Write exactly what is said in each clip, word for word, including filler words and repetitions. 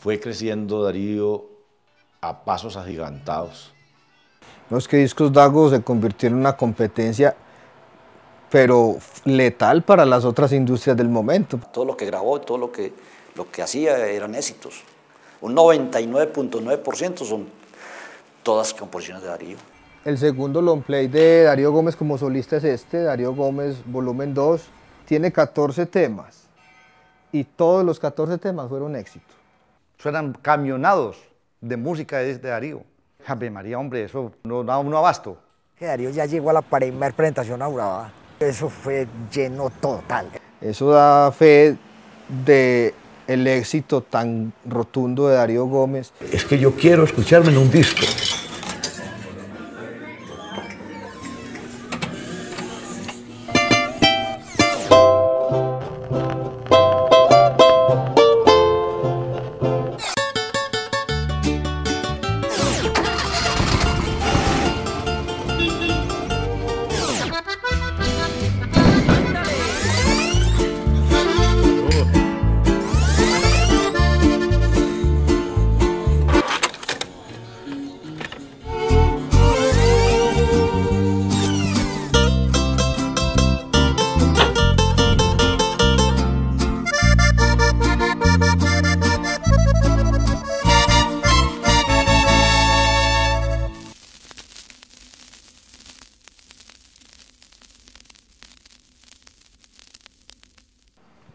fue creciendo Darío a pasos agigantados. No es que Discos Dago se convirtió en una competencia, pero letal para las otras industrias del momento. Todo lo que grabó, todo lo que, lo que hacía eran éxitos. Un noventa y nueve punto nueve por ciento son todas composiciones de Darío. El segundo long play de Darío Gómez como solista es este, Darío Gómez volumen dos. Tiene catorce temas y todos los catorce temas fueron éxitos. Suenan camionados de música de Darío. Ave María, hombre, eso no da uno abasto. Darío ya llegó a la primera presentación a Urabá. Eso fue lleno total. Eso da fe de el éxito tan rotundo de Darío Gómez. Es que yo quiero escucharme en un disco.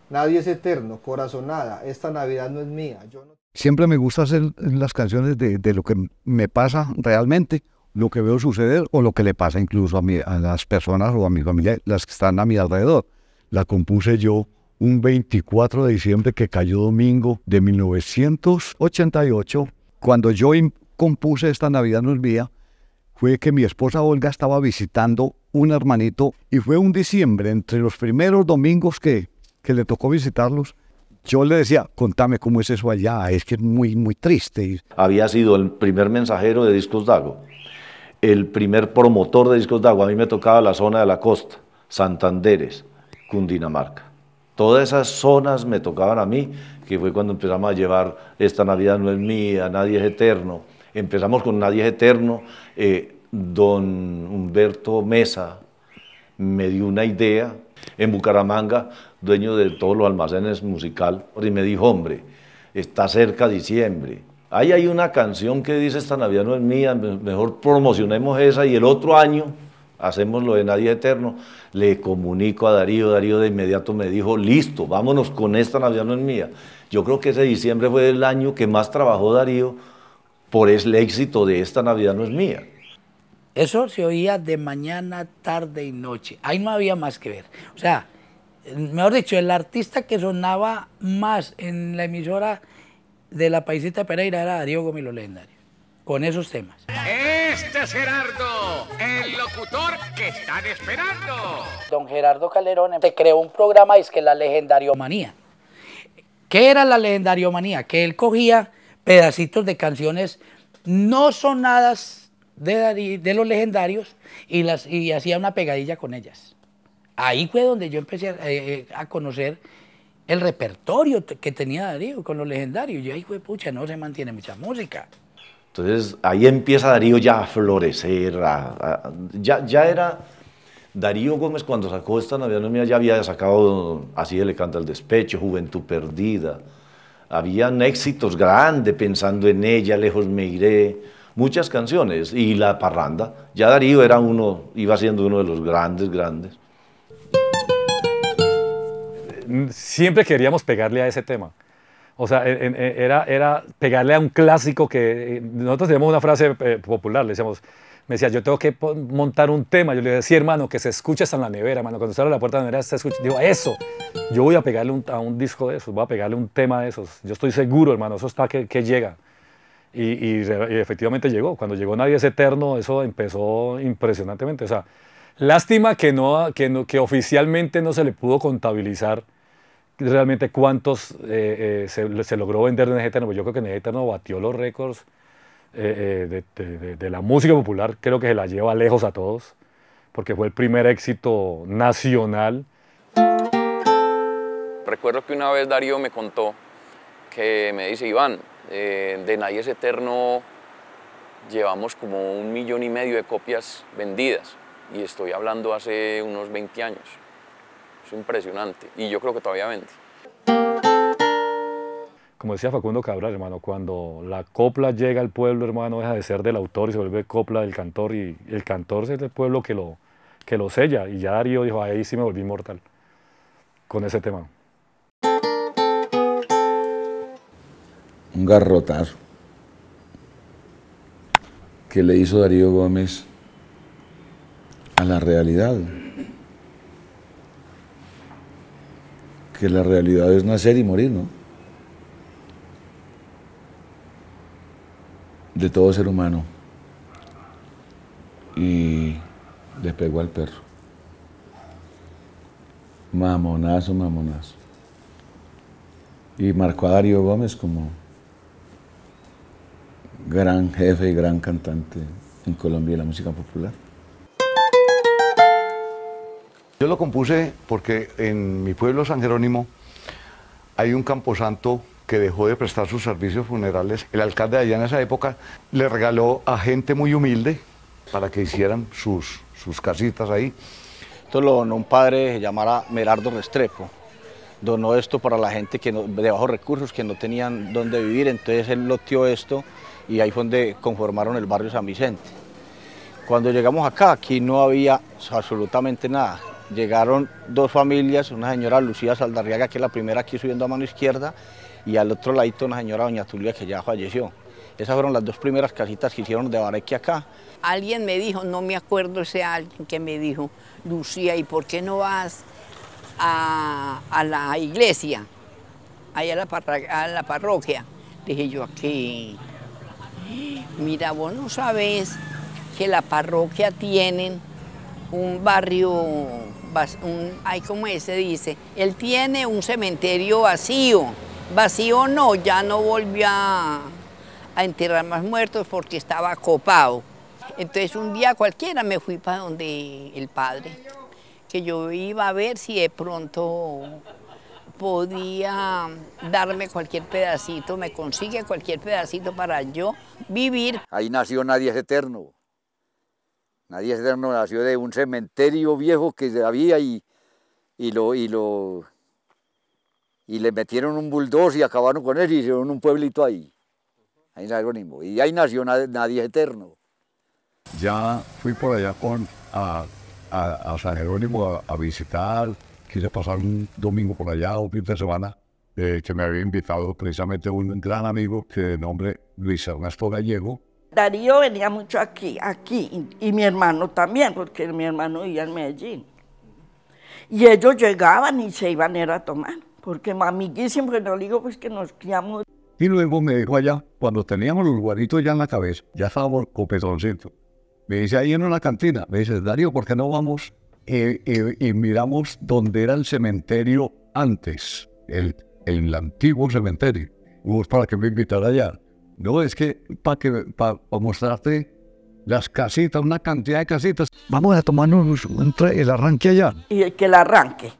Nadie es eterno, corazonada, esta Navidad no es mía. Yo no... Siempre me gusta hacer las canciones de, de lo que me pasa realmente, lo que veo suceder o lo que le pasa incluso a, mi, a las personas o a mi familia, las que están a mi alrededor. La compuse yo un veinticuatro de diciembre que cayó domingo de mil novecientos ochenta y ocho. Cuando yo compuse esta Navidad no es mía, fue que mi esposa Olga estaba visitando un hermanito y fue un diciembre, entre los primeros domingos que... que le tocó visitarlos, yo le decía, contame cómo es eso allá, es que es muy, muy triste. Había sido el primer mensajero de Discos Dago, el primer promotor de Discos Dago. A mí me tocaba la zona de la costa, Santanderes, Cundinamarca. Todas esas zonas me tocaban a mí, que fue cuando empezamos a llevar Esta Navidad no es mía, Nadie es eterno. Empezamos con Nadie es eterno. Eh, don Humberto Mesa me dio una idea en Bucaramanga, dueño de todos los almacenes musical, y me dijo, hombre, está cerca diciembre, ahí hay una canción que dice Esta Navidad no es mía, mejor promocionemos esa y el otro año hacemos lo de Nadie Eterno. Le comunico a Darío, Darío de inmediato me dijo, listo, vámonos con Esta Navidad no es mía. Yo creo que ese diciembre fue el año que más trabajó Darío por el éxito de Esta Navidad no es mía. Eso se oía de mañana, tarde y noche. Ahí no había más que ver. O sea, mejor dicho, el artista que sonaba más en la emisora de La Paisita Pereira era Darío Gómez y Los Legendarios, con esos temas. Este es Gerardo, el locutor que están esperando. Don Gerardo Calerón se creó un programa, es que la legendariomanía. ¿Qué era la legendariomanía? Que él cogía pedacitos de canciones no sonadas De, Darío, de Los Legendarios y, las, y hacía una pegadilla con ellas. Ahí fue donde yo empecé a, eh, a conocer el repertorio que tenía Darío con Los Legendarios. Yo ahí fue, pucha, no se mantiene mucha música. Entonces ahí empieza Darío ya a florecer. A, a, ya, ya era Darío Gómez cuando sacó Esta Navidad no es mía, ya había sacado Así se le canta al despecho, Juventud Perdida. Habían éxitos grandes, Pensando en ella, Lejos me iré. Muchas canciones, y la parranda. Ya Darío era uno, iba siendo uno de los grandes, grandes. Siempre queríamos pegarle a ese tema. O sea, era, era pegarle a un clásico que... Nosotros teníamos una frase popular, le decíamos... Me decía, yo tengo que montar un tema. Yo le decía, sí, hermano, que se escuche hasta en la nevera, hermano. Cuando sale a la puerta de la nevera, se escucha. Digo, eso. Yo voy a pegarle un, a un disco de esos, voy a pegarle un tema de esos. Yo estoy seguro, hermano, eso está que, que llega. Y, y, y efectivamente llegó. Cuando llegó Nadie es Eterno, eso empezó impresionantemente. O sea, lástima que, no, que, no, que oficialmente no se le pudo contabilizar realmente cuántos eh, eh, se, se logró vender de Nadie es Eterno. Yo creo que Nadie es Eterno batió los récords eh, eh, de, de, de, de la música popular. Creo que se la lleva lejos a todos, porque fue el primer éxito nacional. Recuerdo que una vez Darío me contó que me dice: Iván, eh, de Nadie es Eterno llevamos como un millón y medio de copias vendidas, y estoy hablando hace unos veinte años. Es impresionante, y yo creo que todavía vende. Como decía Facundo Cabral, hermano, cuando la copla llega al pueblo, hermano, deja de ser del autor y se vuelve copla del cantor, y el cantor es el pueblo que lo, que lo sella, y ya Darío dijo: ahí sí me volví inmortal con ese tema. Un garrotazo que le hizo Darío Gómez a la realidad, que la realidad es nacer y morir, ¿no?, de todo ser humano, y le pegó al perro. Mamonazo, mamonazo. Y marcó a Darío Gómez como gran jefe y gran cantante en Colombia de la música popular. Yo lo compuse porque en mi pueblo, San Jerónimo, hay un camposanto que dejó de prestar sus servicios funerales. El alcalde de allá en esa época le regaló a gente muy humilde para que hicieran sus, sus casitas ahí. Esto lo donó un padre que se llamara Merardo Restrepo. Donó esto para la gente que no, de bajos recursos, que no tenían dónde vivir, entonces él loteó esto y ahí fue donde conformaron el barrio San Vicente. Cuando llegamos acá, aquí no había absolutamente nada. Llegaron dos familias, una señora Lucía Saldarriaga, que es la primera aquí subiendo a mano izquierda, y al otro ladito una señora Doña Tulia, que ya falleció. Esas fueron las dos primeras casitas que hicieron de bareque acá. Alguien me dijo, no me acuerdo ese alguien que me dijo: Lucía, ¿y por qué no vas a, a la iglesia, allá a la, parra, a la parroquia? Dije yo: aquí, mira, vos no sabés que la parroquia tienen un barrio, un, ay, ¿cómo es? Se dice, él tiene un cementerio vacío, vacío no, ya no volvió a, a enterrar más muertos porque estaba copado. Entonces un día cualquiera me fui para donde el padre, que yo iba a ver si de pronto podía darme cualquier pedacito, me consigue cualquier pedacito para yo vivir. Ahí nació Nadie es Eterno. Nadie es Eterno nació de un cementerio viejo que había y, y, lo, y, lo, y le metieron un bulldozer y acabaron con él y hicieron un pueblito ahí. Ahí nació mismo. Y ahí nació Nadie es Eterno. Ya fui por allá con, a, a, a San Jerónimo a, a visitar. Quise pasar un domingo por allá, un fin de semana, eh, que me había invitado precisamente un gran amigo que de nombre Luis Ernesto Gallego. Darío venía mucho aquí, aquí, y, y mi hermano también, porque mi hermano vivía en Medellín. Y ellos llegaban y se iban a tomar, porque amiguísimos, que no digo, pues que nos criamos. Y luego me dijo allá, cuando teníamos los guaritos ya en la cabeza, ya estábamos copetoncitos, me dice ahí en una cantina, me dice: Darío, ¿por qué no vamos eh, eh, y miramos dónde era el cementerio antes, el, el antiguo cementerio? Pues para que me invitara allá. No, es que para pa, pa mostrarte las casitas, una cantidad de casitas. Vamos a tomarnos entre el arranque allá. Y que el arranque.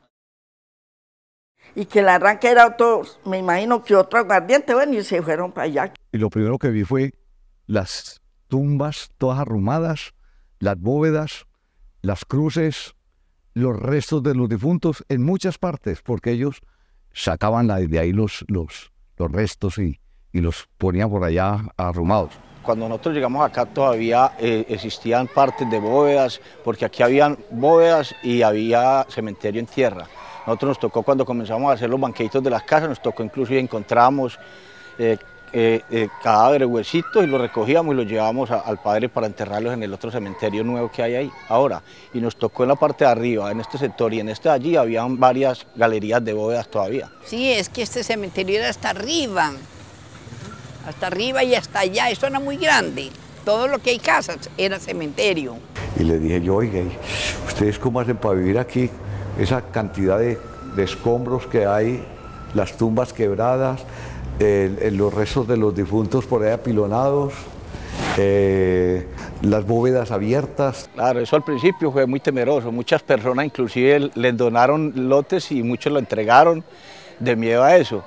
Y que el arranque era todo, me imagino que otro aguardiente, bueno, y se fueron para allá. Y lo primero que vi fue las tumbas todas arrumadas, las bóvedas, las cruces, los restos de los difuntos en muchas partes, porque ellos sacaban de ahí los, los, los restos y... y los ponían por allá arrumados. Cuando nosotros llegamos acá todavía eh, existían partes de bóvedas, porque aquí habían bóvedas y había cementerio en tierra. Nosotros nos tocó, cuando comenzamos a hacer los banquetitos de las casas, nos tocó inclusive encontrábamos eh, eh, eh, cadáveres, huesitos, y los recogíamos y los llevábamos a, al padre para enterrarlos en el otro cementerio nuevo que hay ahí ahora. Y nos tocó en la parte de arriba, en este sector y en este de allí, habían varias galerías de bóvedas todavía. Sí, es que este cementerio era hasta arriba. Hasta arriba y hasta allá, eso era muy grande. Todo lo que hay casas era cementerio. Y le dije yo: oiga, ¿ustedes cómo hacen para vivir aquí? Esa cantidad de, de escombros que hay, las tumbas quebradas, eh, los restos de los difuntos por ahí apilonados, eh, las bóvedas abiertas. Claro, eso al principio fue muy temeroso. Muchas personas inclusive les donaron lotes y muchos lo entregaron de miedo a eso.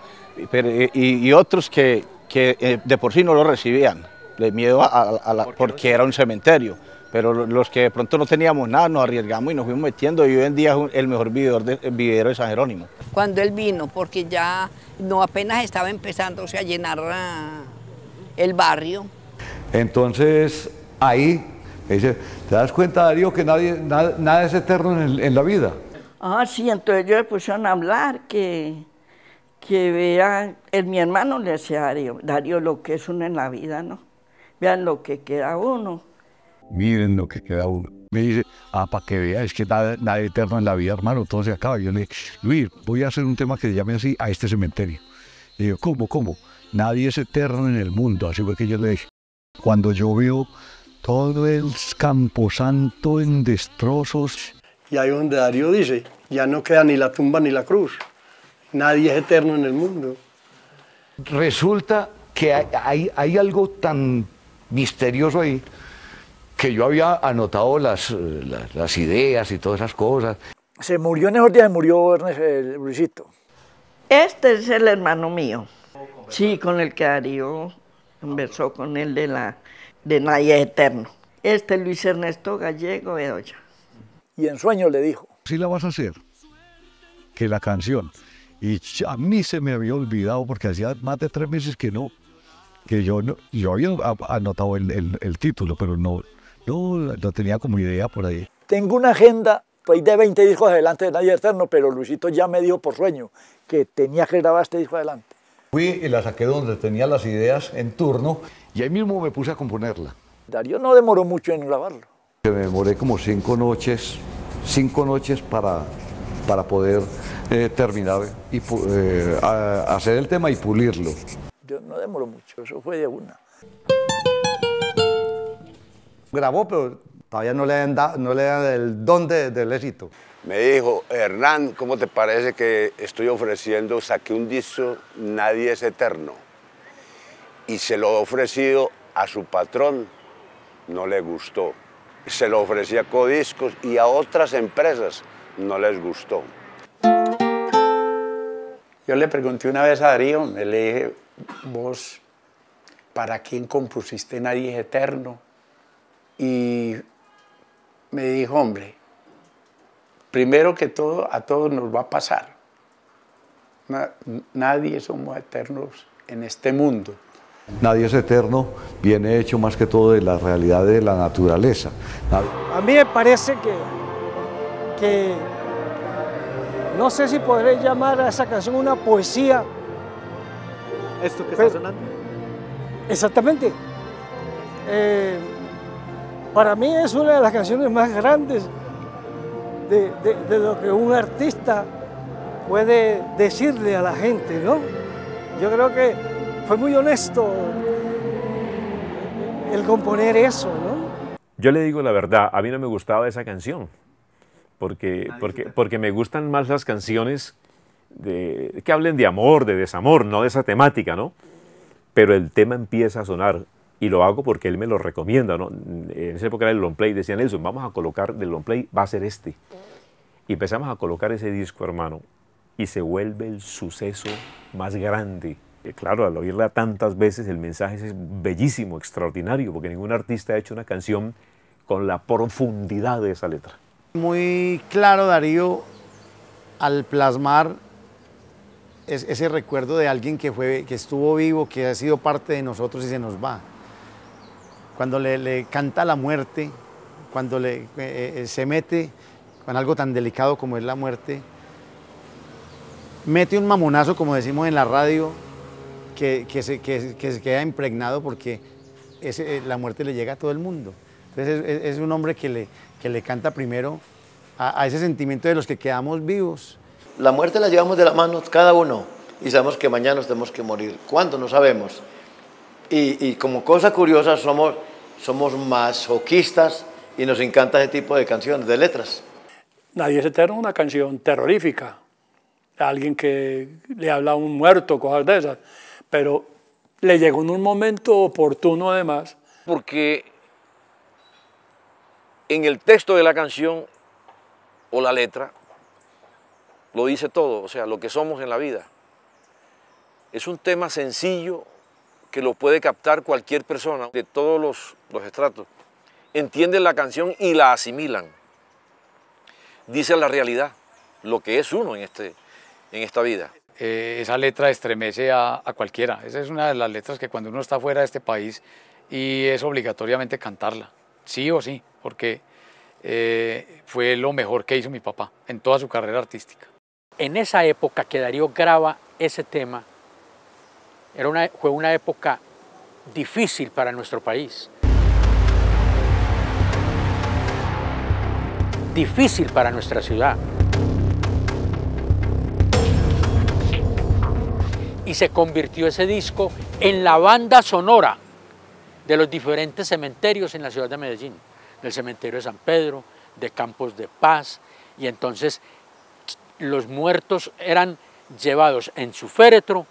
pero, y, y otros que, que de por sí no lo recibían, de miedo a, a la, ¿Por porque no? era un cementerio. Pero los que de pronto no teníamos nada, nos arriesgamos y nos fuimos metiendo, y hoy en día es el mejor vividor de, el vividero de San Jerónimo. Cuando él vino, porque ya no apenas estaba empezándose a llenar el barrio. Entonces, ahí, dice, ¿te das cuenta, Darío, que nadie, nada, nada es eterno en, en la vida? Ah, sí, entonces ellos me pusieron a hablar, que, que vean, el, mi hermano le decía a Darío, Darío, lo que es uno en la vida, ¿no? Vean lo que queda uno. Miren lo que queda uno. Me dice, ah, para que vea, es que nada, nada eterno en la vida, hermano, todo se acaba. Yo le dije, Luis, voy a hacer un tema que se llame así a este cementerio. Y yo, ¿cómo, cómo? Nadie es eterno en el mundo. Así fue que yo le dije, cuando yo veo todo el camposanto en destrozos. Y ahí donde Darío dice, ya no queda ni la tumba ni la cruz. Nadie es eterno en el mundo. Resulta que hay, hay, hay algo tan misterioso ahí, que yo había anotado las, las, las ideas y todas esas cosas. Se murió en esos días, se murió el Luisito. Este es el hermano mío. Sí, con el que Darío conversó, con el de la de Nadie Eterno. Este es Luis Ernesto Gallego Bedoya. Y en sueño le dijo, sí la vas a hacer, que la canción. Y a mí se me había olvidado, porque hacía más de tres meses que no, que yo, no, yo había anotado el, el, el título, pero no... Yo no tenía como idea por ahí. Tengo una agenda pues, de veinte discos adelante de Nadie Eterno, pero Luisito ya me dijo por sueño que tenía que grabar este disco adelante. Fui y la saqué donde tenía las ideas en turno y ahí mismo me puse a componerla. Darío no demoró mucho en grabarlo. Me demoré como cinco noches, cinco noches para, para poder eh, terminar y eh, a, hacer el tema y pulirlo. Yo no demoró mucho, eso fue de una. Grabó, pero todavía no le dan, da, no le dan el don de, del éxito. Me dijo, Hernán, ¿cómo te parece que estoy ofreciendo? Saqué un disco, Nadie es Eterno. Y se lo he ofrecido a su patrón, no le gustó. Se lo ofrecía a Codiscos y a otras empresas, no les gustó. Yo le pregunté una vez a Darío, me le dije, vos, ¿para quién compusiste Nadie es Eterno? Y me dijo, hombre, primero que todo, a todos nos va a pasar. Nadie somos eternos en este mundo. Nadie es eterno, viene hecho más que todo de la realidad de la naturaleza. A mí me parece que, que no sé si podré llamar a esa canción una poesía. ¿Esto que está sonando? Exactamente. Eh, Para mí es una de las canciones más grandes de, de, de lo que un artista puede decirle a la gente, ¿no? Yo creo que fue muy honesto el componer eso, ¿no? Yo le digo la verdad, a mí no me gustaba esa canción, porque, porque, porque me gustan más las canciones de, que hablen de amor, de desamor, no de esa temática, ¿no? Pero el tema empieza a sonar. Y lo hago porque él me lo recomienda, ¿no? En esa época era el long play, decía Nelson, vamos a colocar del long play, va a ser este. Y empezamos a colocar ese disco, hermano, y se vuelve el suceso más grande. Y claro, al oírla tantas veces, el mensaje es bellísimo, extraordinario, porque ningún artista ha hecho una canción con la profundidad de esa letra. Muy claro, Darío, al plasmar es, ese recuerdo de alguien que, fue, que estuvo vivo, que ha sido parte de nosotros y se nos va. Cuando le, le canta la muerte, cuando le, eh, se mete con algo tan delicado como es la muerte, mete un mamonazo, como decimos en la radio, que, que, se, que, que se queda impregnado porque ese, la muerte le llega a todo el mundo. Entonces es, es un hombre que le, que le canta primero a, a ese sentimiento de los que quedamos vivos. La muerte la llevamos de la mano cada uno y sabemos que mañana nos tenemos que morir. ¿Cuándo? No sabemos. Y, y como cosa curiosa, somos, somos masoquistas y nos encanta ese tipo de canciones, de letras. Nadie es Eterno es una canción terrorífica. Alguien que le habla a un muerto, cosas de esas. Pero le llegó en un momento oportuno, además. Porque en el texto de la canción o la letra lo dice todo, o sea, lo que somos en la vida. Es un tema sencillo que lo puede captar cualquier persona de todos los, los estratos. Entienden la canción y la asimilan. Dicen la realidad, lo que es uno en, este, en esta vida. Eh, esa letra estremece a, a cualquiera. Esa es una de las letras que cuando uno está fuera de este país y es obligatoriamente cantarla, sí o sí, porque eh, fue lo mejor que hizo mi papá en toda su carrera artística. En esa época que Darío graba ese tema, era una, fue una época difícil para nuestro país. Difícil para nuestra ciudad. Y se convirtió ese disco en la banda sonora de los diferentes cementerios en la ciudad de Medellín, del cementerio de San Pedro, de Campos de Paz, y entonces los muertos eran llevados en su féretro,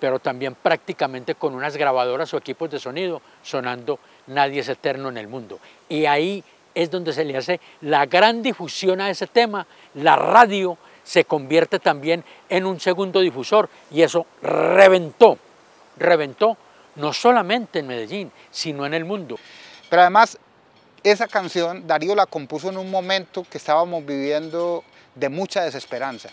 pero también prácticamente con unas grabadoras o equipos de sonido sonando Nadie es Eterno en el Mundo. Y ahí es donde se le hace la gran difusión a ese tema. La radio se convierte también en un segundo difusor y eso reventó, reventó no solamente en Medellín, sino en el mundo. Pero además, esa canción Darío la compuso en un momento que estábamos viviendo de mucha desesperanza.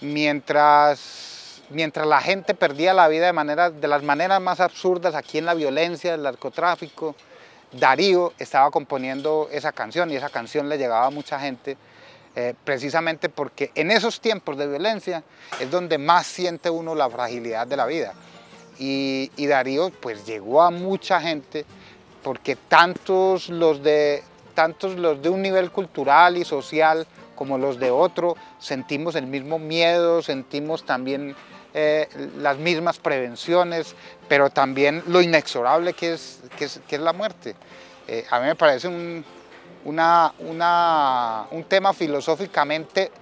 Mientras, mientras la gente perdía la vida de, manera, de las maneras más absurdas, aquí en la violencia, el narcotráfico, Darío estaba componiendo esa canción y esa canción le llegaba a mucha gente eh, precisamente porque en esos tiempos de violencia es donde más siente uno la fragilidad de la vida. Y, y Darío pues llegó a mucha gente porque tantos los, de, tantos los de un nivel cultural y social como los de otro sentimos el mismo miedo, sentimos también eh, las mismas prevenciones, pero también lo inexorable que es, que es, que es la muerte. Eh, a mí me parece un, una, una, un tema filosóficamente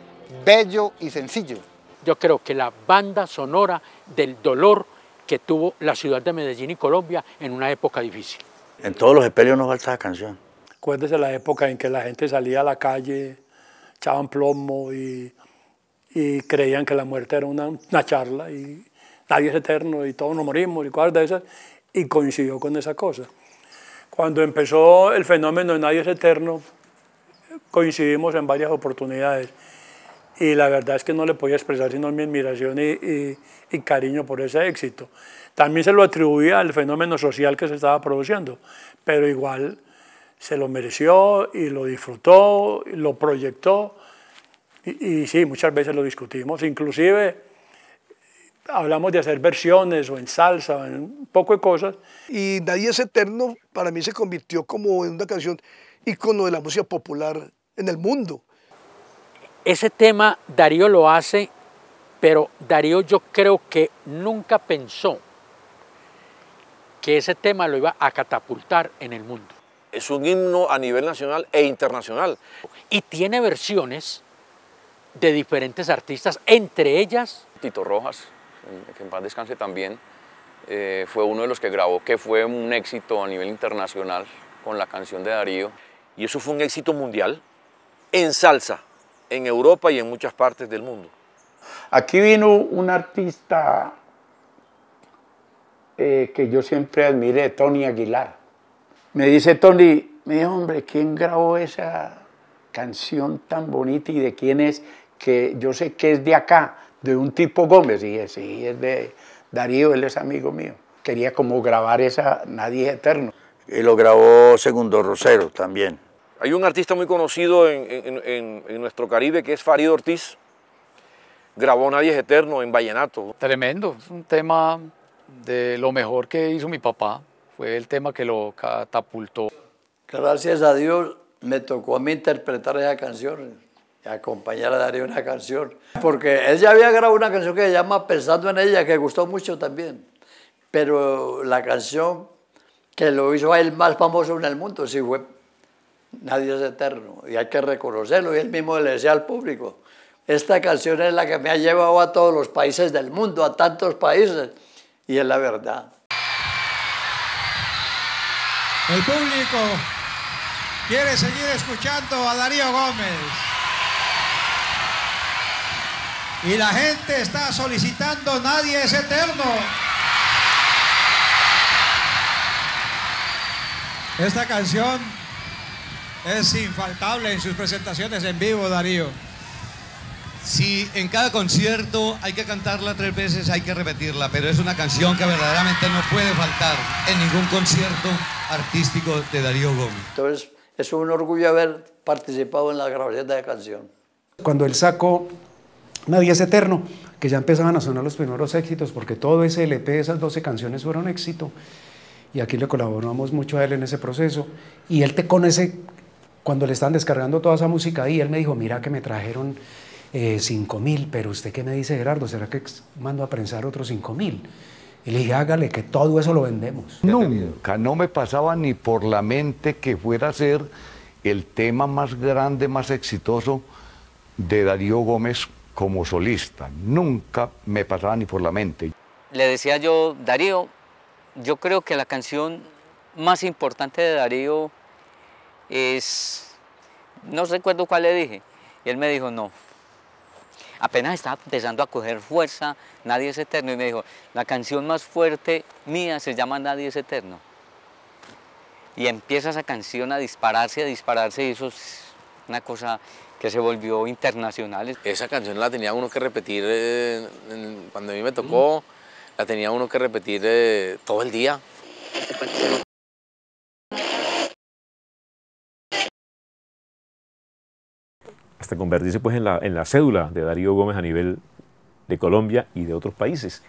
bello y sencillo. Yo creo que la banda sonora del dolor que tuvo la ciudad de Medellín y Colombia en una época difícil. En todos los espelios nos falta la canción. Acuérdese la época en que la gente salía a la calle, echaban plomo y, y creían que la muerte era una, una charla y nadie es eterno y todos nos morimos y cosas de esas, y coincidió con esa cosa. Cuando empezó el fenómeno de Nadie es Eterno, coincidimos en varias oportunidades. Y la verdad es que no le podía expresar sino mi admiración y, y, y cariño por ese éxito. También se lo atribuía al fenómeno social que se estaba produciendo, pero igual se lo mereció y lo disfrutó, y lo proyectó y, y sí, muchas veces lo discutimos. Inclusive hablamos de hacer versiones o en salsa, o en un poco de cosas. Y Nadie es Eterno para mí se convirtió como en una canción ícono de la música popular en el mundo. Ese tema Darío lo hace, pero Darío yo creo que nunca pensó que ese tema lo iba a catapultar en el mundo. Es un himno a nivel nacional e internacional. Y tiene versiones de diferentes artistas, entre ellas Tito Rojas, que en paz descanse también, eh, fue uno de los que grabó, que fue un éxito a nivel internacional con la canción de Darío. Y eso fue un éxito mundial en salsa, en Europa y en muchas partes del mundo. Aquí vino un artista eh, que yo siempre admiré, Tony Aguilar. Me dice Tony, me dijo, hombre, ¿quién grabó esa canción tan bonita y de quién es? Que yo sé que es de acá, de un tipo Gómez. Y dije, sí, es de Darío, él es amigo mío. Quería como grabar esa Nadie es Eterno. Y lo grabó Segundo Rosero también. Hay un artista muy conocido en, en, en, en nuestro Caribe que es Farid Ortiz. Grabó Nadie es Eterno en vallenato. Tremendo, es un tema de lo mejor que hizo mi papá. Fue el tema que lo catapultó. Gracias a Dios me tocó a mí interpretar esa canción, acompañar a Darío en esa canción. Porque él ya había grabado una canción que se llama Pensando en Ella, que gustó mucho también. Pero la canción que lo hizo a él más famoso en el mundo, sí fue Nadie es Eterno, y hay que reconocerlo, y él mismo le decía al público, esta canción es la que me ha llevado a todos los países del mundo, a tantos países, y es la verdad. El público quiere seguir escuchando a Darío Gómez, Y la gente está solicitando Nadie es Eterno. Esta canción es infaltable en sus presentaciones en vivo, Darío. Sí, en cada concierto hay que cantarla tres veces, hay que repetirla, pero es una canción que verdaderamente no puede faltar en ningún concierto artístico de Darío Gómez. Entonces, es un orgullo haber participado en la grabación de la canción. Cuando él sacó Nadie es Eterno, que ya empezaban a sonar los primeros éxitos, porque todo ese L P, esas doce canciones fueron éxito, y aquí le colaboramos mucho a él en ese proceso, y él te con ese, cuando le están descargando toda esa música ahí, él me dijo, mira que me trajeron Eh, cinco mil, pero usted qué me dice, Gerardo, ¿será que mando a prensar otros cinco mil? Y le dije, hágale, que todo eso lo vendemos. Nunca, no me pasaba ni por la mente que fuera a ser el tema más grande, más exitoso de Darío Gómez como solista. Nunca me pasaba ni por la mente. Le decía yo, Darío, yo creo que la canción más importante de Darío es... No recuerdo cuál le dije. Y él me dijo, no. Apenas estaba empezando a coger fuerza, Nadie es Eterno, y me dijo, la canción más fuerte mía se llama Nadie es Eterno. Y empieza esa canción a dispararse, a dispararse, y eso es una cosa que se volvió internacional. Esa canción la tenía uno que repetir, eh, cuando a mí me tocó, mm. la tenía uno que repetir eh, todo el día. Hasta convertirse pues en la, en la cédula de Darío Gómez a nivel de Colombia y de otros países.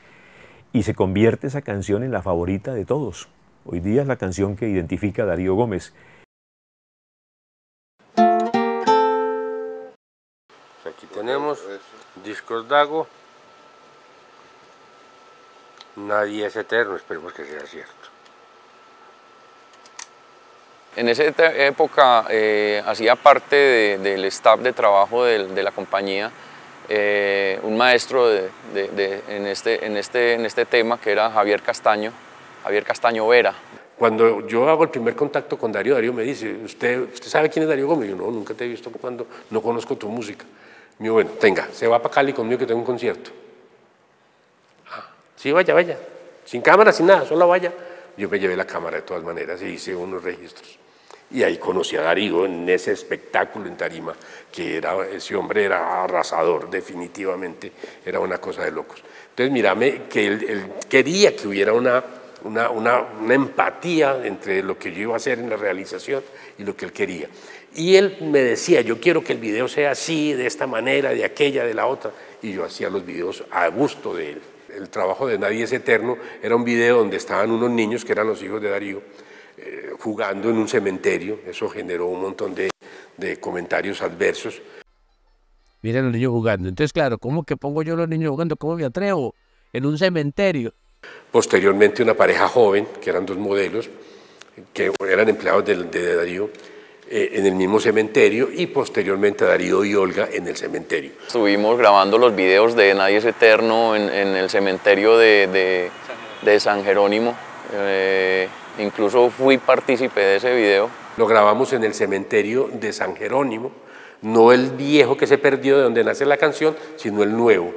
Y se convierte esa canción en la favorita de todos. Hoy día es la canción que identifica a Darío Gómez. Aquí tenemos Discos Dago. Nadie es Eterno, esperemos que sea cierto. En esa época eh, hacía parte de, del staff de trabajo de, de la compañía eh, un maestro de, de, de, en, este, en, este, en este tema que era Javier Castaño, Javier Castaño Vera. Cuando yo hago el primer contacto con Darío, Darío me dice, ¿usted, usted sabe quién es Darío Gómez? Yo, no, nunca te he visto cuando no conozco tu música. Me dijo, bueno, tenga, se va para Cali conmigo que tengo un concierto. Ah, sí, vaya, vaya, sin cámara, sin nada, solo vaya. Yo me llevé la cámara de todas maneras y hice unos registros. Y ahí conocí a Darío en ese espectáculo en tarima, que era, ese hombre era arrasador, definitivamente, era una cosa de locos. Entonces, mírame, que él, él quería que hubiera una, una, una, una empatía entre lo que yo iba a hacer en la realización y lo que él quería. Y él me decía, yo quiero que el video sea así, de esta manera, de aquella, de la otra, y yo hacía los videos a gusto de él. El trabajo de Nadie es Eterno era un video donde estaban unos niños que eran los hijos de Darío, Eh, jugando en un cementerio. Eso generó un montón de, de comentarios adversos. Miren los niños jugando. Entonces, claro, ¿cómo que pongo yo los niños jugando? ¿Cómo me atrevo? En un cementerio. Posteriormente, una pareja joven, que eran dos modelos, que eran empleados de, de Darío, eh, en el mismo cementerio, y posteriormente Darío y Olga en el cementerio. Estuvimos grabando los videos de Nadie es Eterno en, en el cementerio de, de, de San Jerónimo. Eh, Incluso fui partícipe de ese video. Lo grabamos en el cementerio de San Jerónimo, no el viejo que se perdió de donde nace la canción, sino el nuevo.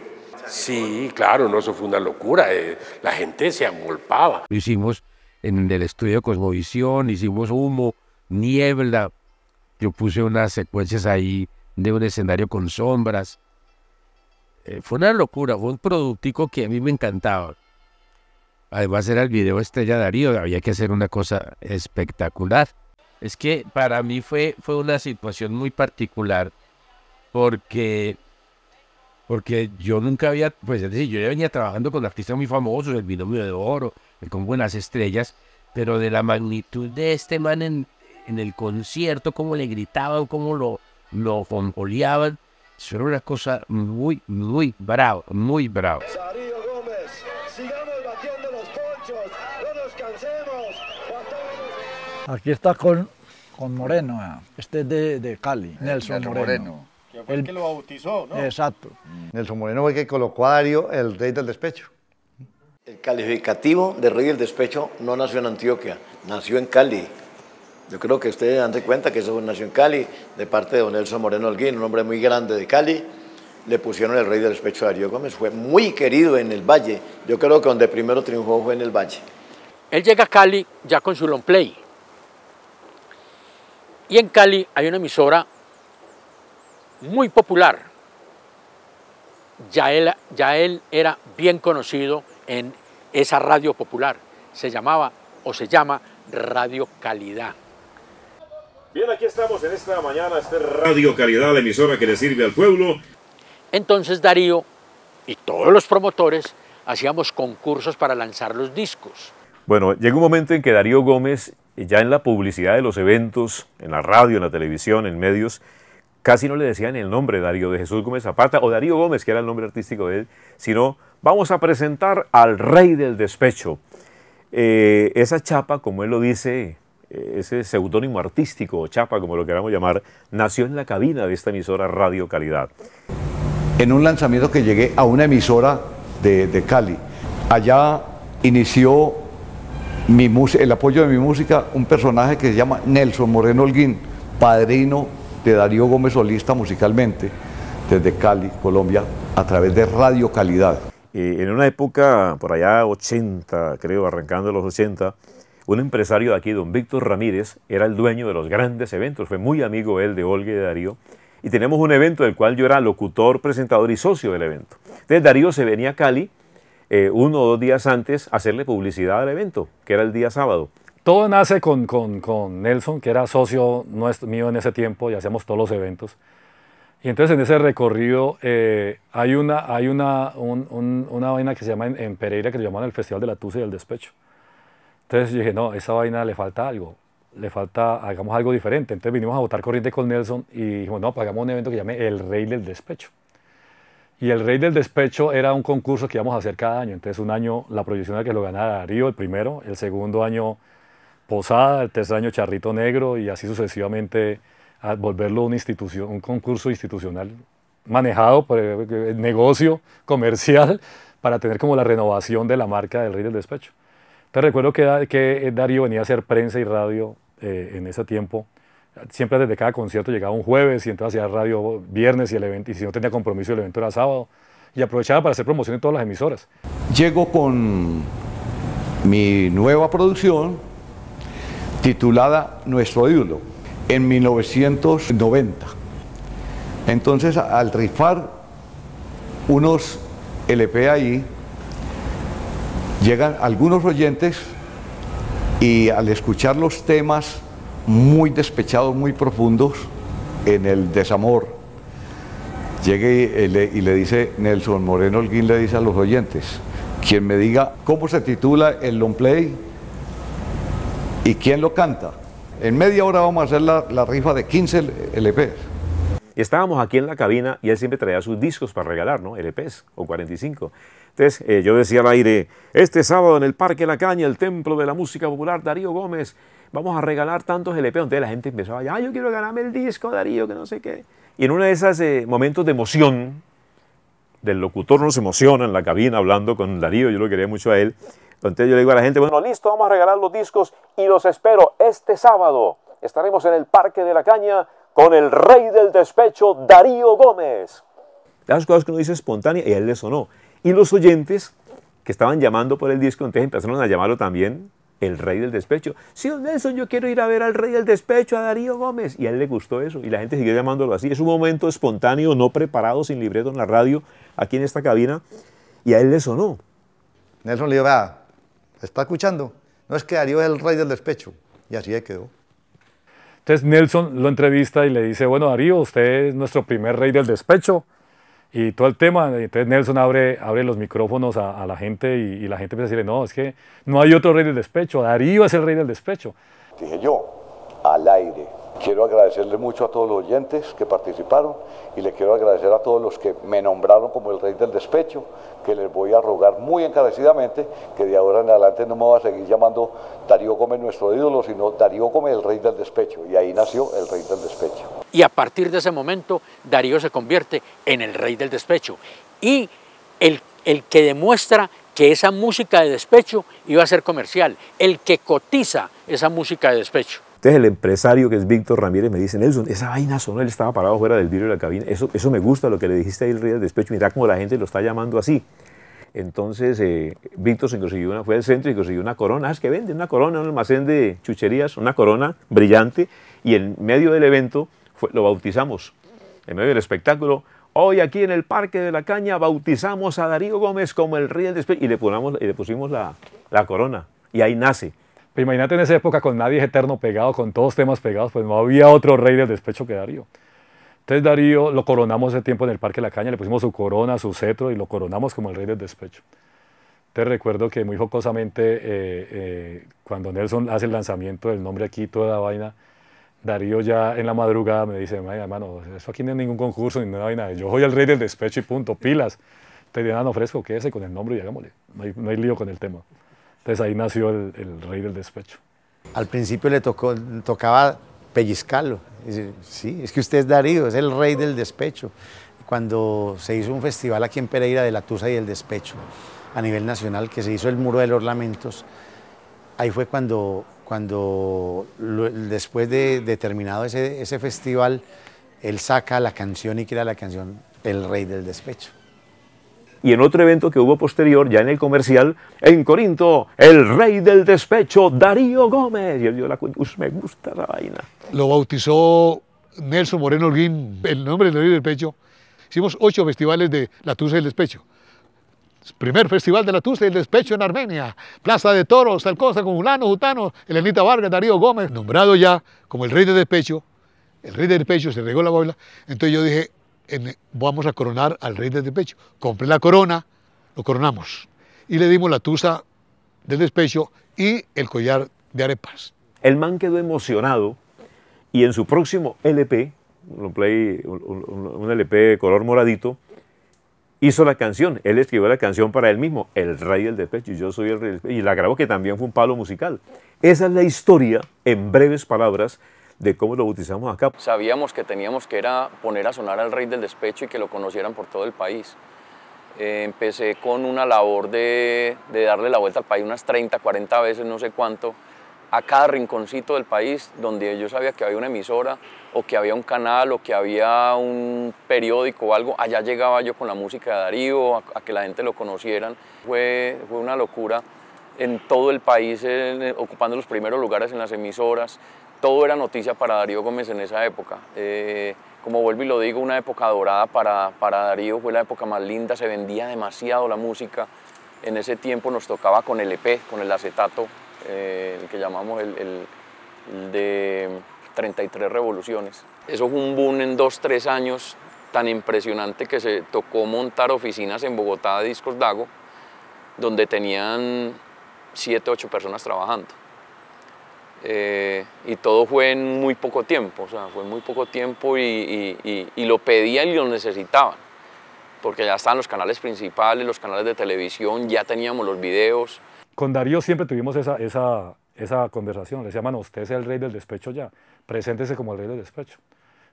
Sí, claro, no, eso fue una locura, eh, la gente se agolpaba. Lo hicimos en el estudio Cosmovisión, hicimos humo, niebla, yo puse unas secuencias ahí de un escenario con sombras. Eh, fue una locura, fue un productico que a mí me encantaba. Además era el video estrella de Darío, había que hacer una cosa espectacular. Es que para mí fue, fue una situación muy particular porque, porque yo nunca había, pues es decir, yo ya venía trabajando con artistas muy famosos, el Binomio de Oro, el Combo de las Estrellas, pero de la magnitud de este man en, en el concierto, cómo le gritaban, cómo lo, lo foncoleaban, eso era una cosa muy, muy brava, muy brava. Aquí está con, con Moreno, este de, de Cali, Nelson, Nelson Moreno. Moreno. Fue el que lo bautizó, ¿no? Exacto. Nelson Moreno fue el que colocó a Darío el rey del despecho. El calificativo de rey del despecho no nació en Antioquia, nació en Cali. Yo creo que ustedes dan de cuenta que eso nació en Cali, de parte de don Nelson Moreno Holguín, un hombre muy grande de Cali. le pusieron el Rey del Despecho a Darío Gómez. Fue muy querido en el Valle. Yo creo que donde primero triunfó fue en el Valle. Él llega a Cali ya con su long play. Y en Cali hay una emisora muy popular. Ya él, ya él era bien conocido en esa radio popular. Se llamaba o se llama Radio Calidad. Bien, aquí estamos en esta mañana, este Radio Calidad, la emisora que le sirve al pueblo. Entonces Darío y todos los promotores hacíamos concursos para lanzar los discos. Bueno, llegó un momento en que Darío Gómez, ya en la publicidad de los eventos, en la radio, en la televisión, en medios, casi no le decían el nombre Darío de Jesús Gómez Zapata o Darío Gómez, que era el nombre artístico de él, sino vamos a presentar al Rey del Despecho. Eh, esa chapa, como él lo dice, ese seudónimo artístico o chapa, como lo queramos llamar, nació en la cabina de esta emisora Radio Calidad. En un lanzamiento que llegué a una emisora de, de Cali, allá inició mi el apoyo de mi música un personaje que se llama Nelson Moreno Holguín, padrino de Darío Gómez, solista musicalmente, desde Cali, Colombia, a través de Radio Calidad. Eh, en una época, por allá ochenta, creo, arrancando los ochenta, un empresario de aquí, don Víctor Ramírez, era el dueño de los grandes eventos, fue muy amigo él de Olga y de Darío, y tenemos un evento del cual yo era locutor, presentador y socio del evento. Entonces Darío se venía a Cali eh, uno o dos días antes a hacerle publicidad al evento, que era el día sábado. Todo nace con, con, con Nelson, que era socio nuestro, mío en ese tiempo, y hacíamos todos los eventos. Y entonces en ese recorrido eh, hay, una, hay una, un, un, una vaina que se llama en, en Pereira, que lo llaman el Festival de la Tusa y del Despecho. Entonces dije, no, esa vaina le falta algo, le falta, hagamos algo diferente. Entonces vinimos a botar corriente con Nelson y dijimos, no, hagamos un evento que llame El Rey del Despecho. Y El Rey del Despecho era un concurso que íbamos a hacer cada año. Entonces un año la proyección era que lo ganara Darío, el primero, el segundo año Posada, el tercer año Charrito Negro y así sucesivamente a volverlo una institución, un concurso institucional manejado por el negocio comercial para tener como la renovación de la marca del Rey del Despecho. Te recuerdo que, que Darío venía a hacer prensa y radio eh, en ese tiempo. Siempre desde cada concierto llegaba un jueves y entonces hacía radio viernes y, el evento, y si no tenía compromiso el evento era sábado. Y aprovechaba para hacer promoción en todas las emisoras. Llego con mi nueva producción titulada Nuestro Ídolo en mil novecientos noventa. Entonces al rifar unos L P ahí, llegan algunos oyentes y al escuchar los temas muy despechados, muy profundos, en el desamor, llegue y le, y le dice Nelson Moreno Holguín, le dice a los oyentes, quien me diga cómo se titula el long play y quién lo canta. En media hora vamos a hacer la, la rifa de quince L P s. Estábamos aquí en la cabina y él siempre traía sus discos para regalar, ¿no? L P s o cuarenta y cinco. Entonces eh, yo decía al aire, este sábado en el Parque La Caña, el templo de la música popular, Darío Gómez, vamos a regalar tantos L P. Entonces la gente empezaba, ah, yo quiero ganarme el disco, Darío, que no sé qué. Y en uno de esos eh, momentos de emoción, del locutor nos emociona en la cabina hablando con Darío, yo lo quería mucho a él. Entonces yo le digo a la gente, bueno, listo, vamos a regalar los discos y los espero este sábado. Estaremos en el Parque de La Caña con el Rey del Despecho, Darío Gómez. Las cosas que uno dice espontánea y a él le sonó. Y los oyentes que estaban llamando por el disco, entonces empezaron a llamarlo también el Rey del Despecho. Sí, don Nelson, yo quiero ir a ver al Rey del Despecho, a Darío Gómez. Y a él le gustó eso, y la gente siguió llamándolo así. Es un momento espontáneo, no preparado, sin libreto en la radio, aquí en esta cabina, y a él le sonó. Nelson le dijo, vea, ¿está escuchando? No, es que Darío es el Rey del Despecho. Y así le quedó. Entonces Nelson lo entrevista y le dice, bueno, Darío, usted es nuestro primer Rey del Despecho. Y todo el tema, entonces Nelson abre, abre los micrófonos a, a la gente y, y la gente empieza a decirle, no, es que no hay otro Rey del Despecho, Darío es el Rey del Despecho. Dije yo, al aire, quiero agradecerle mucho a todos los oyentes que participaron y le quiero agradecer a todos los que me nombraron como el Rey del Despecho, que les voy a rogar muy encarecidamente que de ahora en adelante no me va a seguir llamando Darío Gómez nuestro ídolo, sino Darío Gómez el Rey del Despecho. Y ahí nació el Rey del Despecho. Y a partir de ese momento, Darío se convierte en el Rey del Despecho y el, el que demuestra que esa música de despecho iba a ser comercial, el que cotiza esa música de despecho. Entonces el empresario, que es Víctor Ramírez, me dice: Nelson, esa vaina sonó, él estaba parado fuera del vidrio de la cabina, eso, eso me gusta, lo que le dijiste ahí al despecho, mirá cómo la gente lo está llamando así. Entonces eh, Víctor se consiguió una, fue al centro y consiguió una corona, es que vende una corona, un almacén de chucherías, una corona brillante, y en medio del evento fue, lo bautizamos, en medio del espectáculo. Hoy aquí en el Parque de la Caña bautizamos a Darío Gómez como el rey del despecho, y le, ponamos, y le pusimos la, la corona, y ahí nace. Pero imagínate, en esa época, con Nadie es Eterno pegado, con todos temas pegados, pues no había otro rey del despecho que Darío. Entonces Darío lo coronamos ese tiempo en el Parque La Caña, le pusimos su corona, su cetro, y lo coronamos como el rey del despecho. Te recuerdo que muy jocosamente, eh, eh, cuando Nelson hace el lanzamiento del nombre aquí, toda la vaina, Darío ya en la madrugada me dice: hermano, eso aquí no es ningún concurso, ni nada, vaina, yo soy el rey del despecho y punto, pilas. Te dirán: no, fresco, quédese con el nombre y hagámosle, no hay, no hay lío con el tema. Entonces ahí nació el, el rey del despecho. Al principio le tocó, tocaba pellizcarlo. Dice: sí, es que usted es Darío, es el rey del despecho. Cuando se hizo un festival aquí en Pereira de la Tusa y el Despecho, a nivel nacional, que se hizo el Muro de los Lamentos, ahí fue cuando, cuando después de, de terminado ese, ese festival, él saca la canción y crea la canción El Rey del Despecho. Y en otro evento que hubo posterior, ya en el comercial, en Corinto, el rey del despecho, Darío Gómez. Y él dio la cuña, me gusta la vaina. Lo bautizó Nelson Moreno Holguín, el nombre del rey del despecho. Hicimos ocho festivales de la Tusa y el Despecho. Primer festival de la Tusa y el Despecho en Armenia, Plaza de Toros, tal cosa, con Julano, Jutano, Elenita Vargas, Darío Gómez. Nombrado ya como el rey del despecho, el rey del despecho, se regó la bola. Entonces yo dije: En, vamos a coronar al rey del despecho. Compré la corona, lo coronamos, y le dimos la tusa del despecho y el collar de arepas. El man quedó emocionado, y en su próximo L P, un, play, un, un, un L P color moradito, hizo la canción. Él escribió la canción para él mismo, El Rey del Despecho, y yo soy el rey del despecho, y la grabó, que también fue un palo musical. Esa es la historia, en breves palabras, de cómo lo bautizamos acá. Sabíamos que teníamos que era poner a sonar al rey del despecho y que lo conocieran por todo el país. Eh, empecé con una labor de, de darle la vuelta al país unas treinta, cuarenta veces, no sé cuánto, a cada rinconcito del país donde yo sabía que había una emisora o que había un canal o que había un periódico o algo. Allá llegaba yo con la música de Darío, a, a que la gente lo conocieran. Fue, fue una locura en todo el país, eh, ocupando los primeros lugares en las emisoras. Todo era noticia para Darío Gómez en esa época. Eh, como vuelvo y lo digo, una época dorada para, para Darío, fue la época más linda, se vendía demasiado la música. En ese tiempo nos tocaba con el E P, con el acetato, eh, el que llamamos el, el, el de treinta y tres revoluciones. Eso fue un boom en dos, tres años tan impresionante que se tocó montar oficinas en Bogotá de Discos Dago, donde tenían siete, ocho personas trabajando. Eh, y todo fue en muy poco tiempo, o sea, fue en muy poco tiempo y, y, y, y lo pedían y lo necesitaban, porque ya estaban los canales principales, los canales de televisión, ya teníamos los videos. Con Darío siempre tuvimos esa, esa, esa conversación, le decía: mano, usted es el rey del despecho ya, preséntese como el rey del despecho.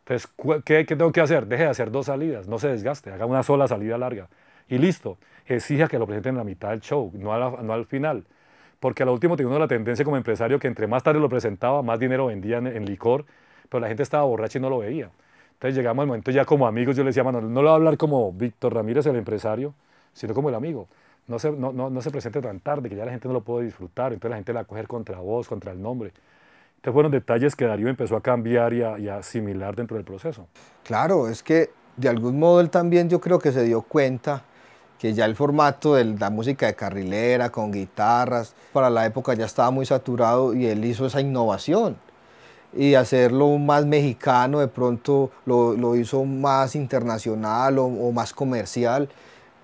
Entonces, ¿qué, qué tengo que hacer? Deje de hacer dos salidas, no se desgaste, haga una sola salida larga y listo. Exija que lo presenten en la mitad del show, no, a la, no al final. Porque a lo último tenía uno la tendencia como empresario que entre más tarde lo presentaba, más dinero vendían en, en licor, pero la gente estaba borracha y no lo veía. Entonces llegamos al momento ya como amigos, yo le decía: mano, no lo voy a hablar como Víctor Ramírez, el empresario, sino como el amigo. No se, no, no, no se presente tan tarde, que ya la gente no lo puede disfrutar, entonces la gente la va a coger contra vos, contra el nombre. Entonces fueron detalles que Darío empezó a cambiar y a, y a asimilar dentro del proceso. Claro, es que de algún modo él también, yo creo que se dio cuenta que ya el formato de la música de carrilera, con guitarras, para la época ya estaba muy saturado, y él hizo esa innovación. Y hacerlo más mexicano, de pronto lo, lo hizo más internacional o, o más comercial.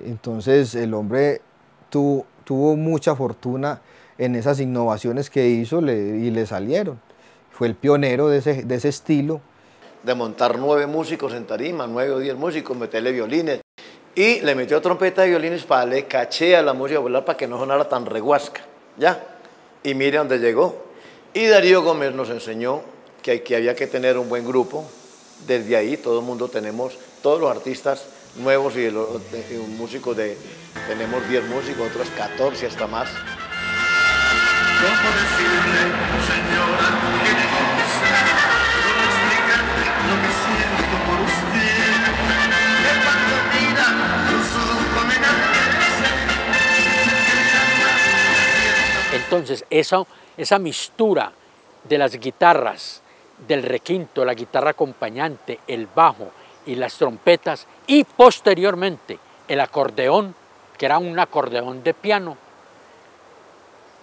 Entonces el hombre tu, tuvo mucha fortuna en esas innovaciones que hizo le, y le salieron. Fue el pionero de ese, de ese estilo. De montar nueve músicos en tarima, nueve o diez músicos, meterle violines. Y le metió trompeta y violines para darle caché a la música popular para que no sonara tan reguasca, ¿ya? Y mire dónde llegó. Y Darío Gómez nos enseñó que, hay, que había que tener un buen grupo. Desde ahí todo el mundo tenemos, todos los artistas nuevos y los de, músicos de... Tenemos diez músicos, otros catorce, hasta más. ¿Sí? Entonces, eso, esa mistura de las guitarras, del requinto, la guitarra acompañante, el bajo y las trompetas, y posteriormente el acordeón, que era un acordeón de piano,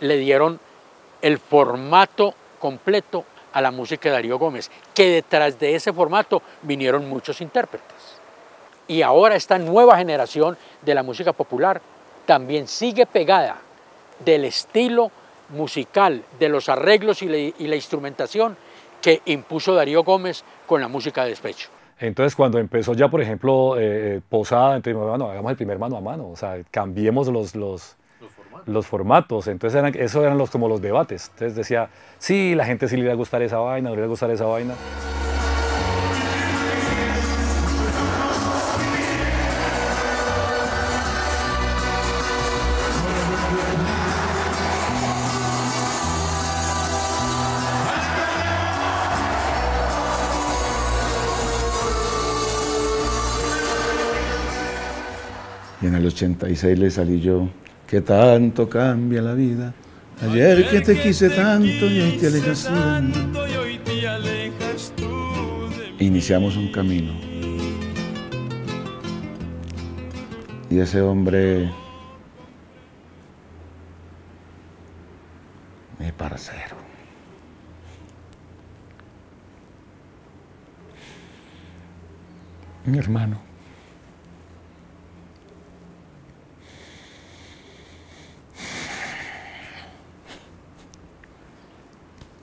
le dieron el formato completo a la música de Darío Gómez, que detrás de ese formato vinieron muchos intérpretes. Y ahora esta nueva generación de la música popular también sigue pegada del estilo musical, de los arreglos y la, y la instrumentación que impuso Darío Gómez con la música de despecho. Entonces, cuando empezó ya, por ejemplo, eh, Posada, entonces, bueno, hagamos el primer mano a mano, o sea, cambiemos los, los, los, formatos. los formatos. Entonces, eran, eso eran los, como los debates. Entonces decía, sí, la gente sí le iba a gustar esa vaina, no le iba a gustar esa vaina. Y en el ochenta y seis le salí yo, que tanto cambia la vida. Ayer que te quise tanto y hoy te alejas tú. Iniciamos un camino. Y ese hombre, mi parcero, mi hermano,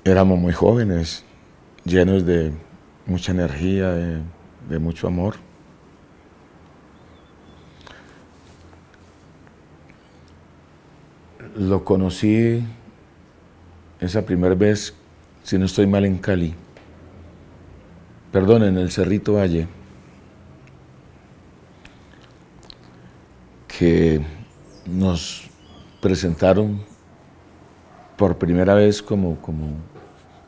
éramos muy jóvenes, llenos de mucha energía, de, de mucho amor. Lo conocí esa primera vez, si no estoy mal, en Cali. Perdón, en el Cerrito Valle. Que nos presentaron por primera vez como... como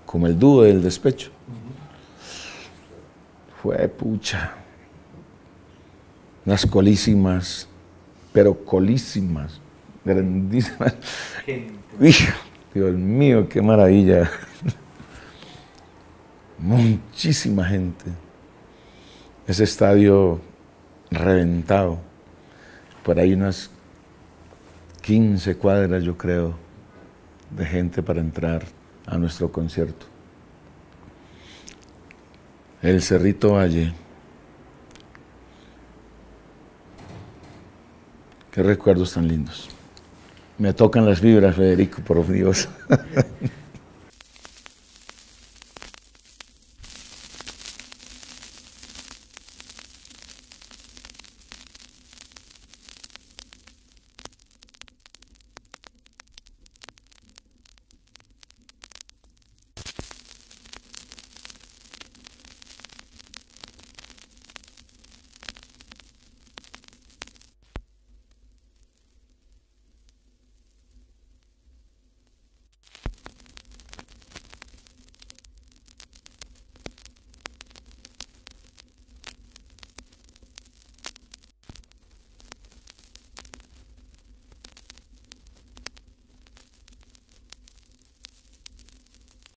como el dúo del despecho. Fue pucha, unas colísimas, pero colísimas, grandísimas. Hijo, Dios mío, qué maravilla. Muchísima gente. Ese estadio reventado. Por ahí unas quince cuadras, yo creo, de gente para entrar a nuestro concierto. El Cerrito Valle. Qué recuerdos tan lindos. Me tocan las vibras, Federico, por Dios.